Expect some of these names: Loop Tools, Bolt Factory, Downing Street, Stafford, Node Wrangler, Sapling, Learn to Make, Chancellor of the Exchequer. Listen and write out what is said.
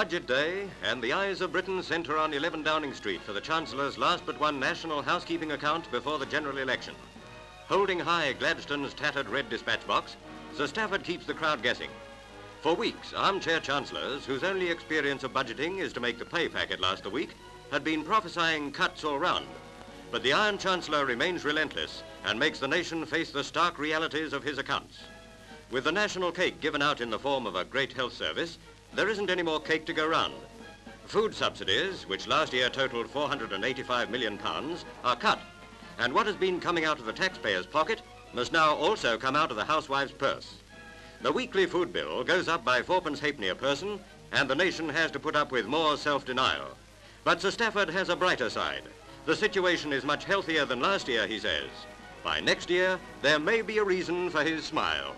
Budget day, and the eyes of Britain centre on 11 Downing Street for the Chancellor's last but one national housekeeping account before the general election. Holding high Gladstone's tattered red dispatch box, Sir Stafford keeps the crowd guessing. For weeks, armchair chancellors, whose only experience of budgeting is to make the pay packet last the week, had been prophesying cuts all round. But the Iron Chancellor remains relentless and makes the nation face the stark realities of his accounts. With the national cake given out in the form of a great health service, there isn't any more cake to go round. Food subsidies, which last year totaled £485 million, are cut. And what has been coming out of the taxpayer's pocket must now also come out of the housewife's purse. The weekly food bill goes up by 4p. a person, and the nation has to put up with more self-denial. But Sir Stafford has a brighter side. The situation is much healthier than last year, he says. By next year, there may be a reason for his smile.